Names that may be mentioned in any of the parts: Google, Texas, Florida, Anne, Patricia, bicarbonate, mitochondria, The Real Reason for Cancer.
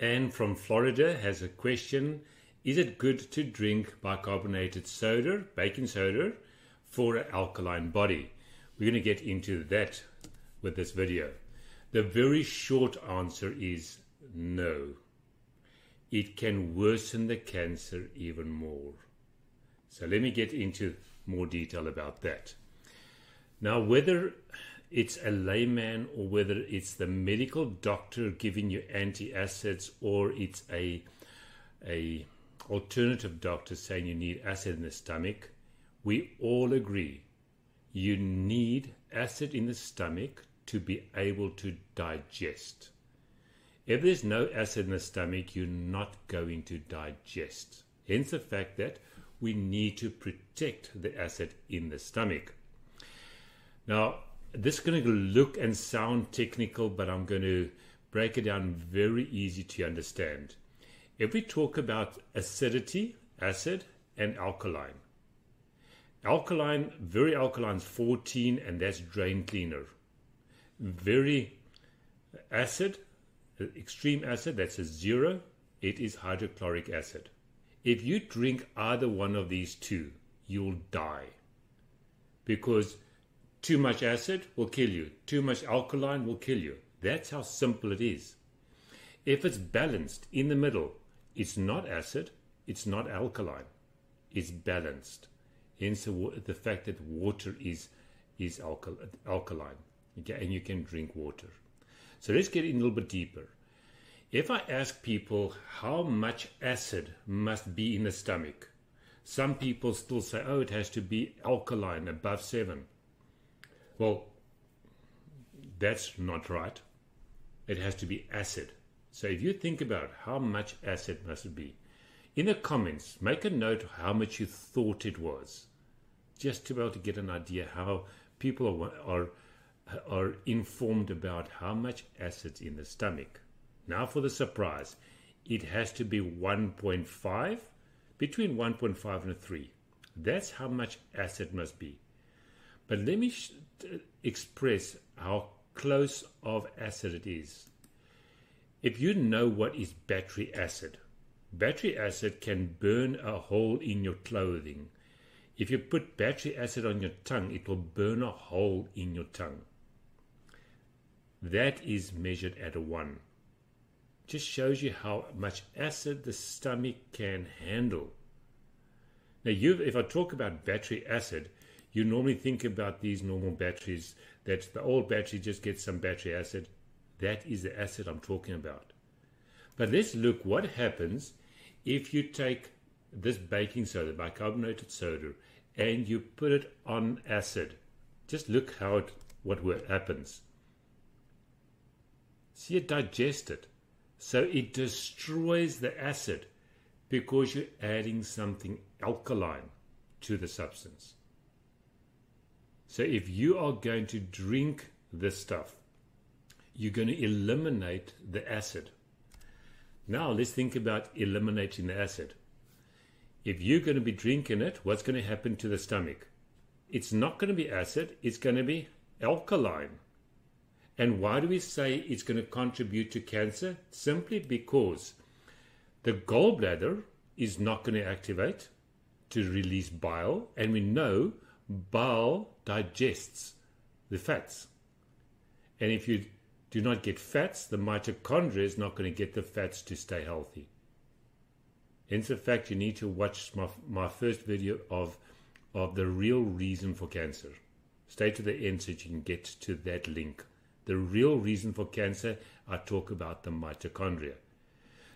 Anne from Florida has a question. Is it good to drink bicarbonated soda, baking soda, for an alkaline body? We're going to get into that with this video. The very short answer is no. It can worsen the cancer even more. So let me get into more detail about that. Now, whether it's a layman or whether it's the medical doctor giving you antacids or it's a alternative doctor saying you need acid in the stomach, we all agree you need acid in the stomach to be able to digest. If there's no acid in the stomach, you're not going to digest. Hence the fact that we need to protect the acid in the stomach. Now, this is going to look and sound technical, but I'm going to break it down very easy to understand. If we talk about acidity, acid, and alkaline. Alkaline, very alkaline is 14, and that's drain cleaner. Very acid, extreme acid, that's a 0, it is hydrochloric acid. If you drink either one of these two, you'll die, because too much acid will kill you, too much alkaline will kill you. That's how simple it is. If it's balanced in the middle, it's not acid, it's not alkaline, it's balanced. Hence the fact that water is alkaline, okay? And you can drink water. So let's get in a little bit deeper. If I ask people how much acid must be in the stomach, some people still say, oh, it has to be alkaline above 7. Well, that's not right. It has to be acid. So if you think about how much acid must it be, in the comments, make a note how much you thought it was, just to be able to get an idea how people are informed about how much acid's in the stomach. Now for the surprise, it has to be 1.5, between 1.5 and 3. That's how much acid must be. But let me express how close of acid it is. If you know what is battery acid can burn a hole in your clothing. If you put battery acid on your tongue, it will burn a hole in your tongue. That is measured at a 1. Just shows you how much acid the stomach can handle. Now, if I talk about battery acid, you normally think about these normal batteries, that the old battery just gets some battery acid. That is the acid I'm talking about. But let's look what happens if you take this baking soda, bicarbonated soda, and you put it on acid. Just look how what happens. See, it digests it. So it destroys the acid because you're adding something alkaline to the substance. So if you are going to drink this stuff, you're going to eliminate the acid. Now let's think about eliminating the acid. If you're going to be drinking it, what's going to happen to the stomach? It's not going to be acid, it's going to be alkaline. And why do we say it's going to contribute to cancer? Simply because the gallbladder is not going to activate to release bile, and we know bile digests the fats. And if you do not get fats, the mitochondria is not going to get the fats to stay healthy. Hence the fact you need to watch my first video of The Real Reason for Cancer. Stay to the end so you can get to that link. The real reason for cancer, I talk about the mitochondria.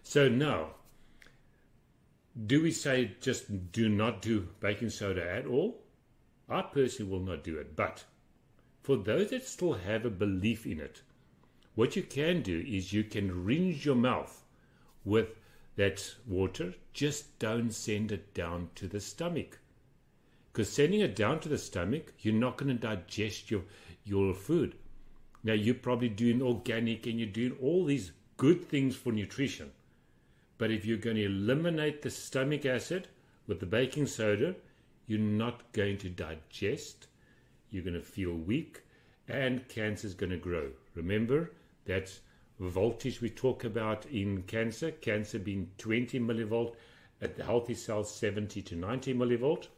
So now, do we say just do not do baking soda at all? I personally will not do it, but for those that still have a belief in it, what you can do is you can rinse your mouth with that water. Just don't send it down to the stomach, because sending it down to the stomach, you're not going to digest your food. Now, you're probably doing organic and you're doing all these good things for nutrition. But if you're going to eliminate the stomach acid with the baking soda, you're not going to digest. You're going to feel weak and cancer is going to grow. Remember, that's voltage we talk about in cancer, cancer being 20 millivolt, at the healthy cells 70 to 90 millivolt.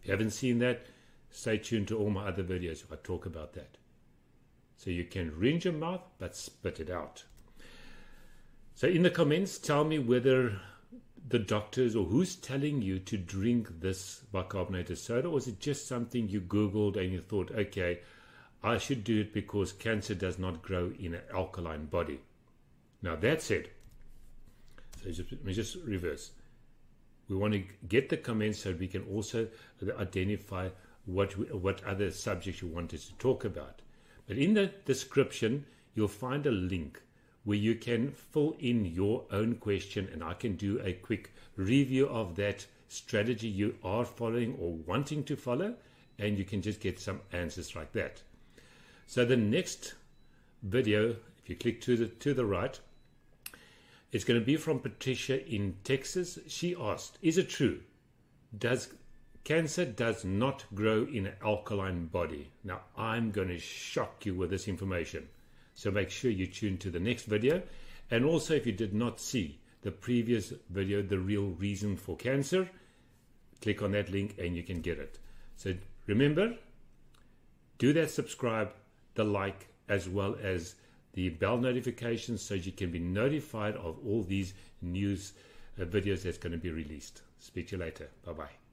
If you haven't seen that, stay tuned to all my other videos if I talk about that. So you can rinse your mouth but spit it out. So in the comments, tell me whether the doctors or who's telling you to drink this bicarbonated soda, or is it just something you Googled and you thought, okay, I should do it because cancer does not grow in an alkaline body. Now that's it. So let me just reverse. We want to get the comments so we can also identify what other subjects you want us to talk about. But in the description, you'll find a link where you can fill in your own question, and I can do a quick review of that strategy you are following or wanting to follow, and you can just get some answers like that. So the next video, if you click to the right, it's going to be from Patricia in Texas. She asked, is it true? Cancer does not grow in an alkaline body. Now I'm going to shock you with this information. So make sure you tune to the next video. And also, if you did not see the previous video, The Real Reason for Cancer, click on that link and you can get it. So remember, do that subscribe, the like, as well as the bell notifications so you can be notified of all these news videos that's going to be released. Speak to you later. Bye-bye.